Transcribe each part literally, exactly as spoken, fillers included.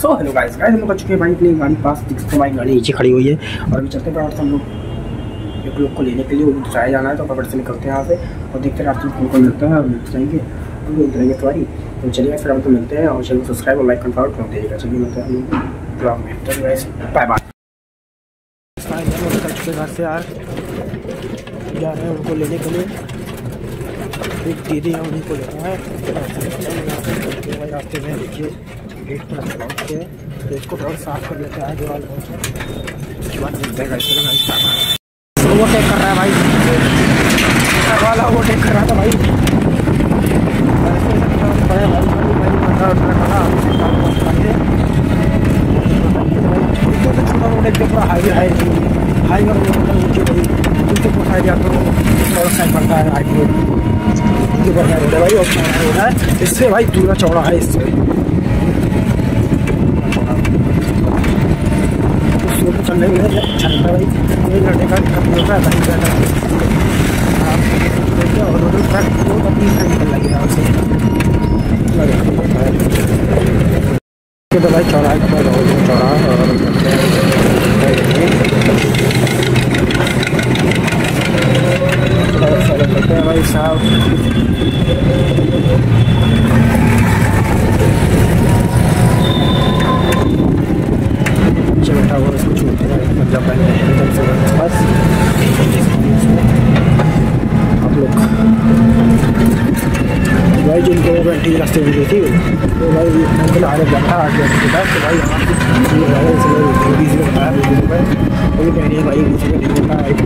So hello guys guys हम लोग आ चुके हैं भाई अपनी गाड़ी पास। तो हमारी गाड़ी नीचे खड़ी हुई है और अभी चलते हैं बराबर से हम लोग एक लोग को लेने के लिए। वो जाया जाना है तो फटाफट से निकलते हैं यहाँ से और देखते हैं रास्ते में कौन कौन मिलता है और जाएंगे हम लोग उतरेंगे तुम्हारी। तो चलिए फिर हम तो मिलते हैं और चलिए सब्सक्राइब और लाइक कन्फर्म कर दीजिएगा। चलिए मिलते हैं ब्लॉग में। तो गाइस बाय बाय। घर से यार जा रहे हैं उनको लेने के लिए। एक दीदी है उन्हीं को लेना है रास्ते में। देखिए गेट पर पहुँचते हैं तो इसको थोड़ा साफ कर लेते हैं दीवार बहुत उसके बाद मिलते हैं। वो टेक कर रहा है भाई वाला वो टेक कर रहा था भाई छोटा हाईवे है हाई में ऊँचे भाई उनके पढ़ाई जाते हो थोड़ा साइड पड़ता है हाईवे उनके पढ़ाई होता है भाई और होता है इससे भाई पूरा चौड़ा है इससे चलने में अच्छा लगता है भाई। एक घंटे का कपड़ा होता है भाई जाता है और रोड पर दो कपड़ी निकल लगेगा उसे तो भाई चौराहे का चौराहा और भाई साहब चलो बैठा हुआ इसको छूट मतलब बस आप लोग भाई जिनको बैठी रास्ते में थी तो भाई उनको आगे बैठा आठ बजे के बाद तो भाई बीस में बताया बीस रुपये वही कह रही है भाई बीस में नहीं होता एक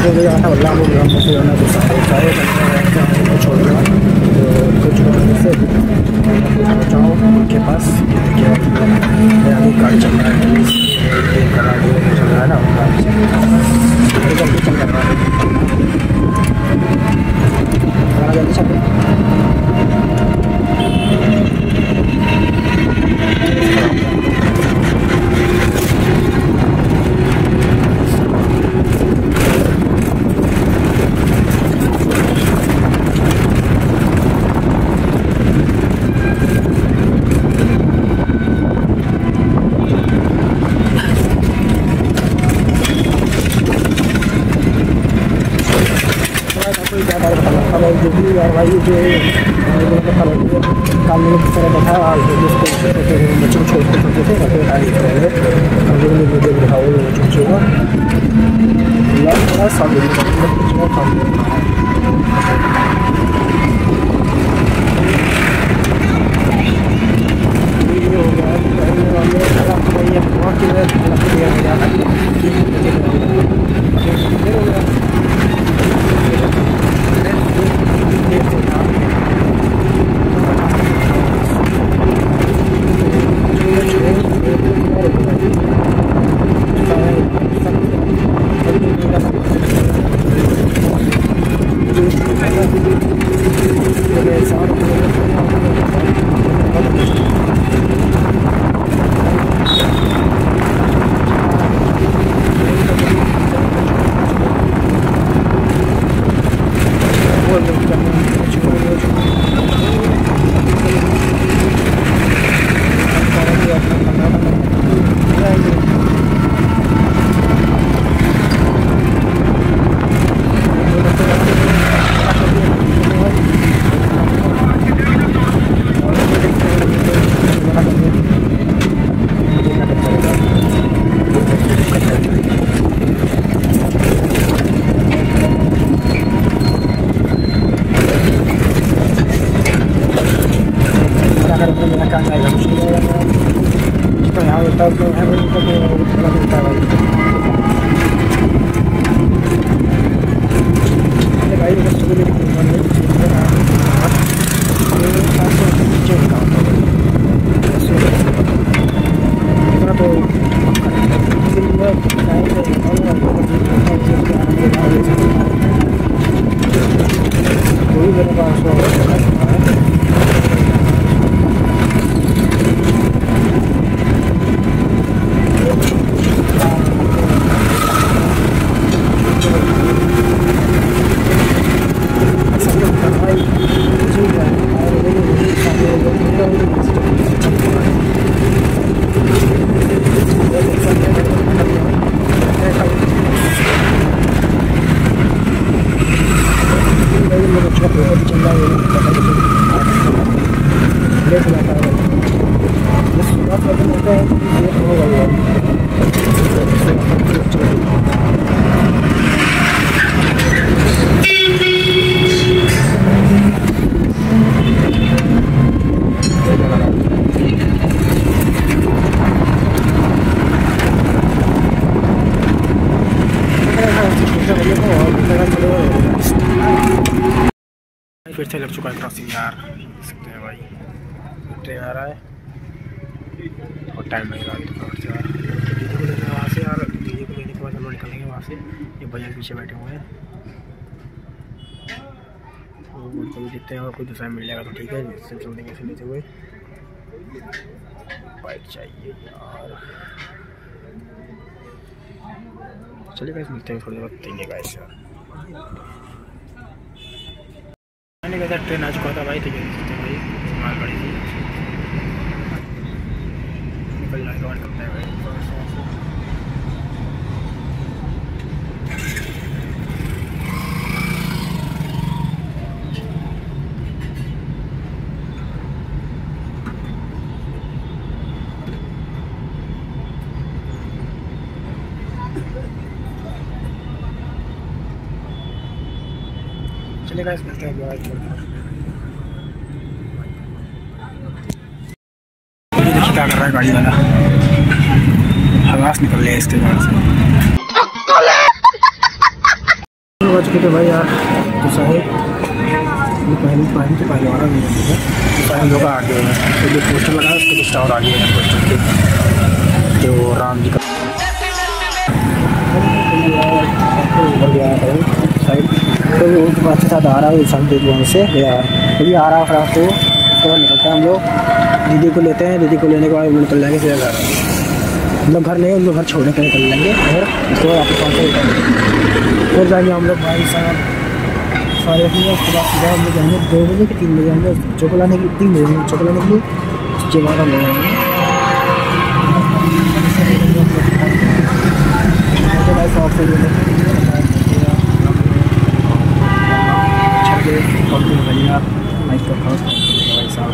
बल्ला वो ग्राम से जाना तो सारे छोड़ रहा तो जाओ उनके पास गाड़ी चल रहा है चल रहा है ना चल रहा भाई जो काम लोग की तरह बैठा और बच्चों को छोड़ते छोड़ते थे और गाड़ी करेंगे हम लोग वीडियो दिखाओ बच्चों को थोड़ा सामने हो गया फिर से लग चुका है क्रॉसिंग यार, देख सकते हैं भाई ट्रेन आ रहा है और टाइम नहीं रहा वहाँ से यार। डीजे को लेने के बाद हम लोग निकलेंगे वहाँ से। ये भैया पीछे बैठे हुए हैं, उनको भी देखते हैं और कोई दूसरा मिल जाएगा तो ठीक है, इससे छोड़ने कैसे लेते हुए बाइक चाहिए यार। चलिए गाइस मिलते हैं थोड़ी देर बाद, देंगे गाइस यार। मैंने ट्रेन आ चुका था भाई, तो भाई मालगाड़ी से निकल जाएगा करते हैं गाइस। मिलते हैं आज देखिए क्या कर रहा है गाड़ी वाला, हवास निकल रही है इसके गाड़ी से। हो चुके थे भाई यार तो साहब पहले पानी तो पहले वाला नहीं है, पहले लोग आ गए हैं जो पोस्टर लगा है उसके कुछ और आ गए हैं पोस्टर के, तो राम जी का साइड तो भी उनके पास के साथ आ रहा है इंसान देख वहाँ से यार। अभी आ रहा खराब तो उसके बाद निकलते हैं हम लोग, दीदी को लेते हैं। दीदी को लेने के बाद हम लोग निकल जाएंगे सीधा घर, मतलब घर नहीं हम लोग घर छोड़ने के निकल जाएंगे और उसके बाद आपके पास से फिर जाएंगे हम लोग भाई साहब सारे अपने। उसके बाद सीधा हम लोग जाएंगे दो बजे कि तीन बजे हम लोग चौको लाने के लिए, तीन बजे चौको लाने के लिए उसके बाद हम लोग आएंगे भैया माइक का खास भाई साहब।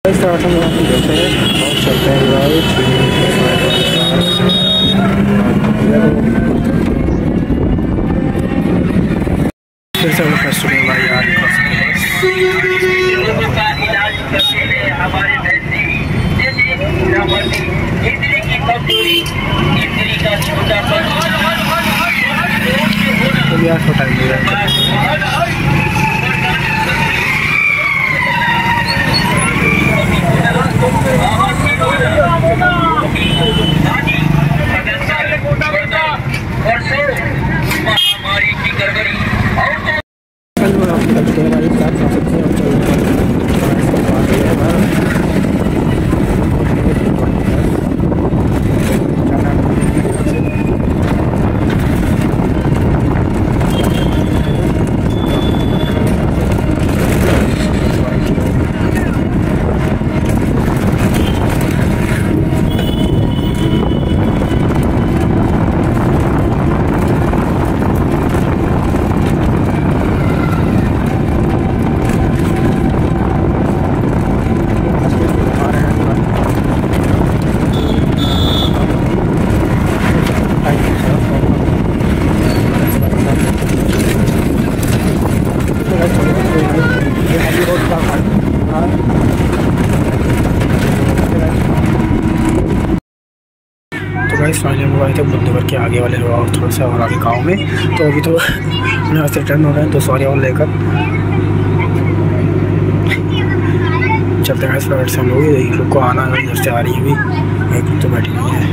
फिर से फैसले भाई यार हमारे छोटा महामारी की गड़बड़ी और फाइनली हम आए थे बुद्धनगर के आगे वाले और थोड़ा सा और आगे गाँव में। तो अभी तो यहाँ से रिटर्न हो रहे हैं, तो सॉरी और लेकर चलते हैं। फ्लाइट से हम लोग एक लोग को आना है, इधर से आ रही है भी, एक तो बैठी हुई है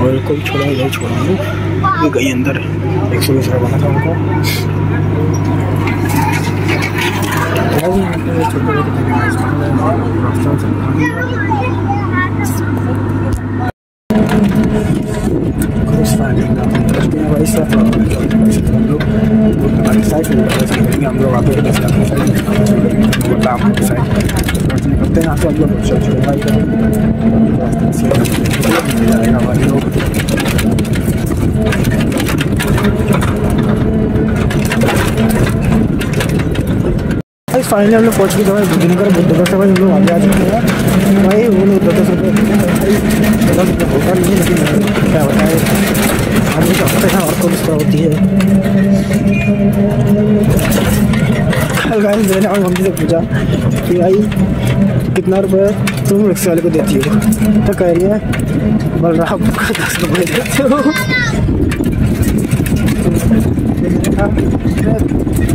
और उनको भी छोड़ा इधर छोड़ा हूँ। वो गई अंदर, एक सौ बीस रुपये बना था उनको। हम लोग आगे करते हैं, हम लोग जाएगा हमारे लोग। फाइनली हम लोग पहुँच गए भाई बुद्धनगर। बुद्धनगर से भाई हम लोग आगे आ चुके हैं भाई। वो लोग दस रुपये होता नहीं है, लेकिन क्या बताए आदमी का होता है और कौन इस तरह होती है। मैंने और मम्मी से पूछा कि भाई कितना रुपये तुम रिक्शे वाले को देती हो, तो कह रही है बलराम का दस रुपये देते हो,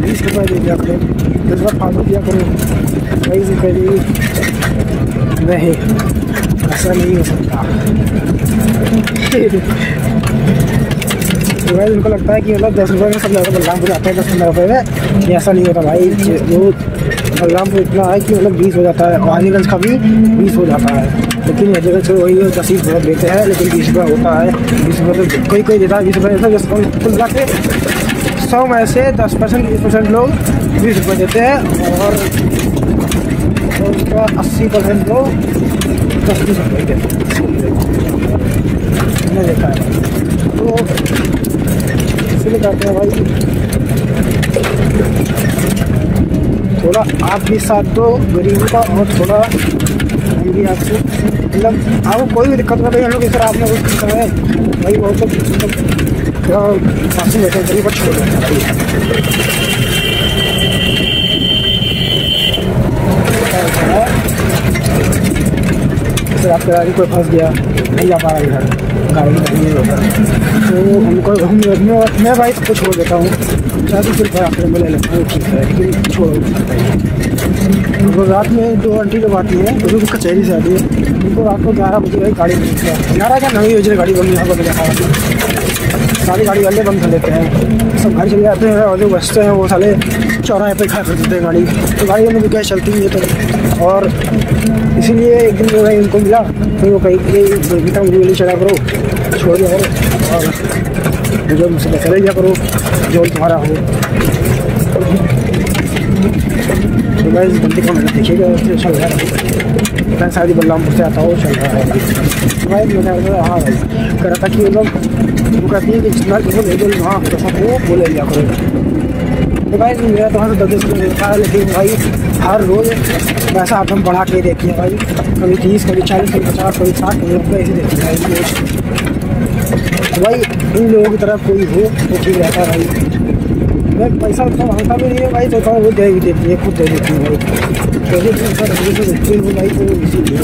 बीस रुपये दे दिया करो, दस बार फालतू दिया करो। वही से कह रही नहीं, ऐसा नहीं हो सकता। तो भाई उनको लगता है कि मतलब दस रुपये में सब लोग बलरामपुर आते हैं, दस पंद्रह रुपये में। ये ऐसा नहीं होता भाई, वो बलरामपुर इतना है कि मतलब बीस हो जाता है, वालीगंज का भी बीस हो जाता है। लेकिन हर जगह से वही दस बीस बहुत देते हैं, लेकिन बीस रुपये होता है। बीस रुपये तो कोई कोई देता है, बीस रुपये कुल मिला के सौ में से दस परसेंट बीस परसेंट लोग बीस रुपये देते हैं, और उसका अस्सी परसेंट लोग दस बीस रुपये देते हैं, देखा है। तो इसलिए कहते हैं भाई थोड़ा आप भी साथ दो गरीबों का, और थोड़ा हम भी आपसे मतलब आपको कोई भी दिक्कत ना भाई। हम लोग इस तरह आपने कुछ करना है भाई, बहुत पास में बैठे करीब छोड़ रहे हैं। आपके गाड़ी कोई फंस गया, नहीं जा पा रहा इधर, गाड़ी नहीं होता, तो उनको हम मैं भाई सबको छोड़ देता हूँ। चाहती सिर्फ आपके में ले लेता हूँ, ठीक है, लेकिन छोड़ो। रात में दो आंटी जब आती है तो उसको कचहरी से आती है, उनको रात को ग्यारह बजे गाड़ी मिलती है, ग्यारह क्या नवी बजे गाड़ी बनी, यहाँ पर देखा सारी गाड़ी वाले बंद कर देते हैं, सब घर चले जाते हैं, और जो बचते हैं वो साले चौराहे पे खड़ा कर देते हैं गाड़ी। तो गाड़ी में भी गैस चलती है, तो और इसीलिए एक दिन जो है उनको मिला, तो वो कहीं बेटा मुझे गोली चढ़ा करो, छोड़ दिया करो, और जो मुझसे चले दिया करो जो तुम्हारा हो। तो मैं इस बंदी को मैंने देखिएगा चल रहा है, मैं शादी बलरामपुर से आता हूँ, चल रहा है भाई। मैंने हाँ भाई कह रहा था कि मतलब वो कहती है कि जितना जो ले जाओ वहाँ पैसा को वो ले लिया करो। तो भाई मेरा तो वहाँ से दस रुपये मिलता है, लेकिन भाई हर रोज़ पैसा आप हम बढ़ा के देखिए भाई, कभी तीस कभी चालीस कभी पचास कभी साठ कभी रुपये ऐसे देखिए भाई। तो भाई इन लोगों की तरफ कोई हो तो ठीक रहता है भाई। मैं पैसा उतना मांगता भी नहीं है भाई, तो वो दे ही देती है, खुद दे देती है भाई, तो देखती हूँ भाई। तो इसीलिए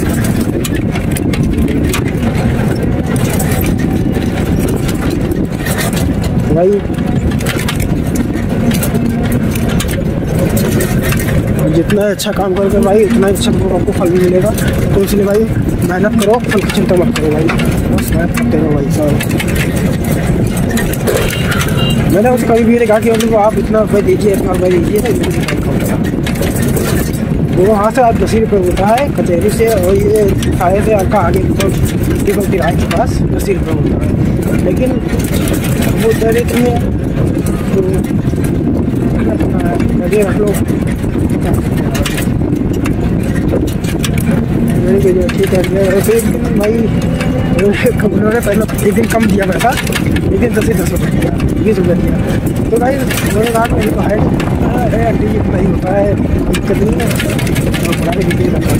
भाई जितना अच्छा काम करोगे भाई उतना अच्छा आपको फल भी मिलेगा। तो इसलिए भाई मेहनत करो, फल की चिंता मत करो भाई, बस मेहनत करते रहो भाई साहब। मैंने उस कभी भी ने कहा कि उनको आप इतना रुपये दीजिए इतना रुपये दीजिए, तो वहाँ से आप दस ही रुपये होता है कचहरी से, और ये सारे से आपका आगे मतलब किराए के पास दस ही रुपये होता है, लेकिन वो दरे थी है तो लगे रख लो मेरे के लिए ठीक है। एक दिन भाई उन्होंने पहले एक दिन कम दिया मेरे पास, एक दिन दस ही दस रुपये दिया बीस रुपये दिया। तो भाई उन्होंने कहा मेरे को हाइट है आंटी जी इतना ही होता है, दिक्कत नहीं है, और पुराने दिल्ली रखा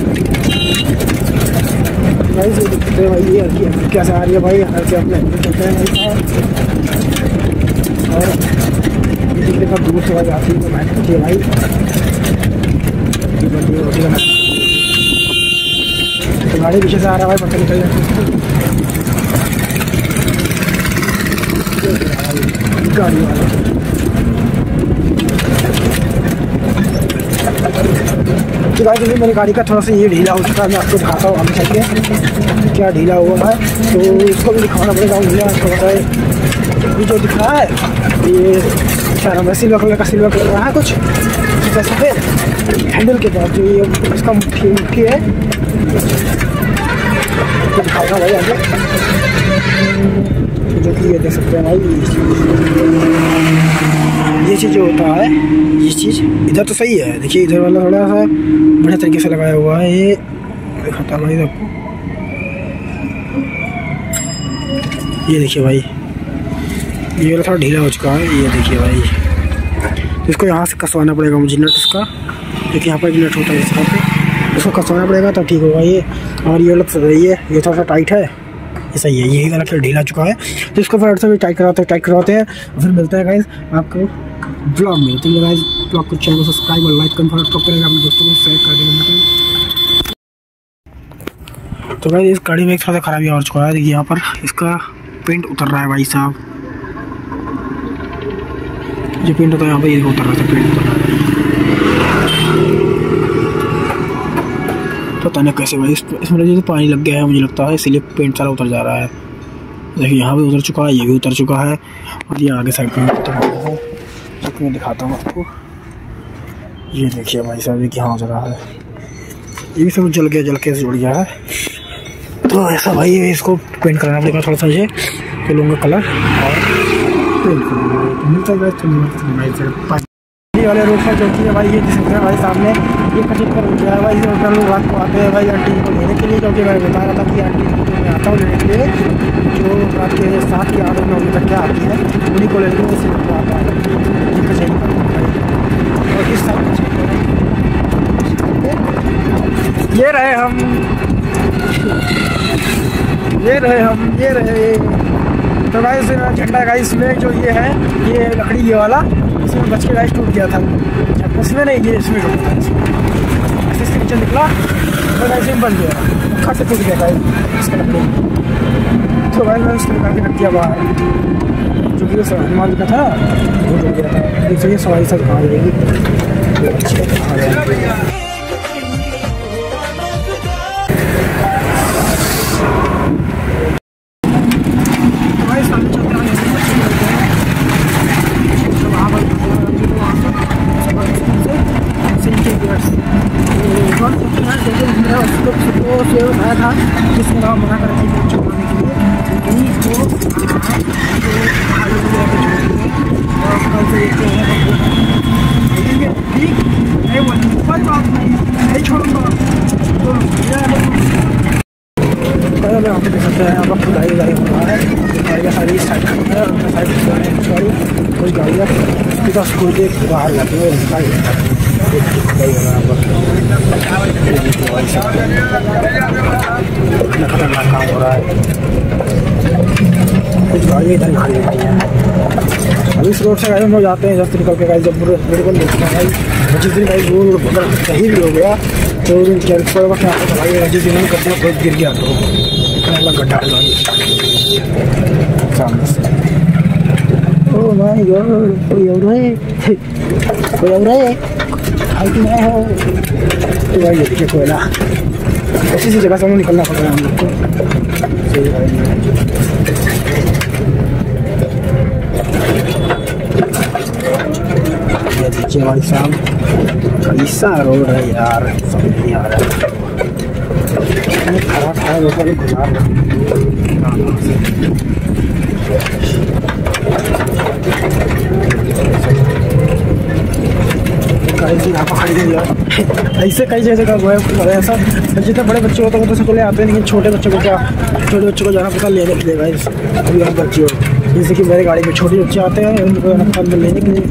भाई। ये कैसे आ रही है भाई, हर क्या अपने चलते हैं, और दूर से भाई आती है तो मैंने भाई है, गाड़ी पीछे से आ रहा है भाई, पता नहीं कहीं गाड़ी वाला। तो भाई देखिए मेरी गाड़ी का थोड़ा सा ये ढीला हो चुका है, मैं आपको दिखाता हूँ हमेशा के क्या ढीला हुआ है, तो इसको भी दिखाना पड़ेगा ढीला थोड़ा सा। ये जो दिखा है ये सारा में सिल्वर कलर का सिल्वर कलर रहा है कुछ जैसे फिर हैंडल के बाद जो ये इसका मुख्य मुख्य है तो दिखाऊंगा भाई आगे, जो कि ये देख सकते हैं भाई ये चीज़ होता है। ये चीज़ इधर तो सही है, देखिए इधर वाला थोड़ा सा बढ़िया तरीके से लगाया हुआ है, ये दिखाता हूँ भाई आपको। ये देखिए भाई ये वाला थोड़ा ढीला हो चुका है, ये देखिए भाई इसको यहाँ से कसवाना पड़ेगा मुझे नट इसका, क्योंकि यहाँ पर एक नट होता है इस तरह पे, इसको कसवाना पड़ेगा तब ठीक होगा ये। और ये वाला सही है, ये थोड़ा सा टाइट है, ये सही है, यही वाला फिर ढीला चुका है, तो इसको फिर से भी टाइट कराते हैं टाइट कराते हैं फिर मिलता है गाइस आपको ब्लॉग में। तो गाइस ब्लॉग को चैनल सब्सक्राइब और लाइक करें, फॉलो करेंगे अपने दोस्तों को शेयर कर देंगे। तो गाइस इस गाड़ी में एक थोड़ा सा खराबी और चुका है, देखिए यहाँ पर इसका पेंट उतर रहा है भाई साहब, जो पेंट होता है यहाँ पर ये उतर रहा था पेंट उतर रहा पता नहीं कैसे भाई, इसमें जैसे पानी लग गया है मुझे लगता है, इसलिए पेंट सारा उतर जा रहा है। देखिए यहाँ भी उतर चुका है, ये भी उतर चुका है, और ये आगे साइड में उतर रहा है, जो कि मैं दिखाता हूँ आपको। ये देखिए भाई साहब ये कहाँ उतर रहा है, ये भी सब जल गया जल के जुड़ गया है। तो ऐसा भाई इसको पेंट कराना पड़ेगा थोड़ा सा, ये तो लूँगा कलर और पेंट करूँगा वाले रोड पर चलती है भाई। ये देख सकते हैं भाई सामने ये कटिंग पर हो गया है भाई, इस लोग रात को आते हैं भाई आंटी को लेने के लिए, क्योंकि मैं बता रहा था कि आंटी को मैं आता हूँ लेने के लिए, जो रात के सात के आठ नौ बजे तक क्या आती है उन्हीं को लेने से आता है कचहरी पर। और इस साल ये रहे हम ये रहे हम ये रहे तो गाइस झंडा गाइस में जो ये है ये लकड़ी ये वाला इसमें बच के गाइस टूट गया था, उसमें नहीं ये इसमें टूट गया, इससे स्ट्रक्चर निकला तो गाइस बन गया खट से टूट गया गाइस इसका लकड़ी। तो गाइस मैंने इसको निकाल के रख दिया बाहर, जो कि हनुमान जी का था वो टूट गया था। एक सही सवारी साथ बाहर रहेगी। बाहर जाती है खतरनाक काम हो रहा है, कुछ गाड़ियाँ इधर खड़ी रहती हैं। अभी इस रोड से गाड़ी हम लोग जाते हैं, जब निकल के गाड़ी जब बिल्कुल देखते हैं भाई, जिस दिन भाई रोड अगर सही भी हो गया तो दिन चल वक्त भाई जिस दिन करते हैं बहुत गिर गया तो गड्ढा सामने से ओ भाई यार कोई और है कोई और है भाई कि मैं हूँ। तो भाई देखिए कोयला ऐसी सी जगह से हमें निकलना पड़ रहा है हम लोग को। देखिए भाई साहब ऐसा रोड है यार समझ नहीं आ रहा है, खड़ा खड़ा रोड पर गुजार ऐसे कई जैसे का हुआ है। ऐसा जितने बड़े बच्चे होते हैं तो सबको ले आते हैं, लेकिन छोटे बच्चों को क्या छोटे बच्चों को जाना पता लेने के लिए गाइस, अभी हम बच्चे हो जैसे कि मेरे गाड़ी में छोटे बच्चे आते हैं उनको जाना पता लेने के लिए,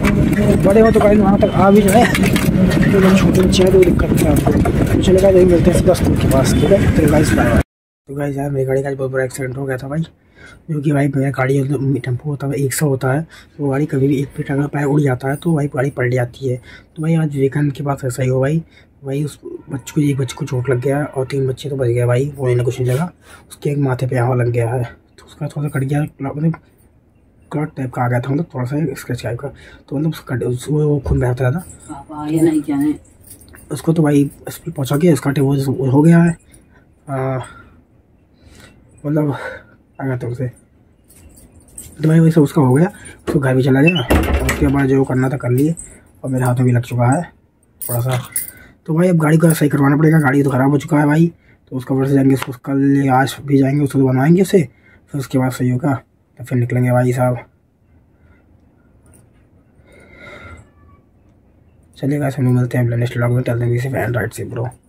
बड़े हो तो गाइस वहाँ तक आ भी जाए, तो जब छोटे बच्चे हैं तो दिक्कत है आपको। मुझे लगा यही मिलते हैं दस दिन के पास, ठीक है। तो गाइस तो गाइस यार मेरी गाड़ी का बहुत बड़ा एक्सीडेंट हो गया था भाई, जो कि भाई मेरा गाड़ी टेम्पो होता है एक सौ होता है, तो गाड़ी कभी भी एक फीट अगर पैर उड़ जाता है तो भाई गाड़ी पलट जाती है। तो भाई आज विवेकानंद के पास ऐसा ही हो भाई, वही उस बच्चे को एक बच्चे को चोट लग गया है और तीन बच्चे तो बच गए भाई, वो ना कुछ नहीं लगा। उसके एक माथे पे यहाँ लग गया है तो उसका थोड़ा सा कट गया, मतलब कट टाइप का आ गया था, मतलब थोड़ा सा स्क्रैच टाइप का, तो मतलब वो खून बहता था उसको। तो भाई हॉस्पिटल पहुँचा के उसका वो हो गया है, मतलब आ गया था उसे, तो भाई वैसे उसका हो गया। उसको घर भी चला गया और उसके बाद जो करना था कर लिए, और मेरे हाथों भी लग चुका है थोड़ा सा। तो भाई अब गाड़ी को सही करवाना पड़ेगा, गाड़ी तो ख़राब हो चुका है भाई, तो उसका वैसे जाएंगे उसको कल आज भी जाएंगे, उसको तो बनवाएंगे उसे, फिर उसके बाद सही होगा तो फिर निकलेंगे भाई साहब। चलिएगा, सब मिलते हैं अपने नेक्स्ट व्लॉग में, चलते हैं इसी फैन राइट से ब्रो।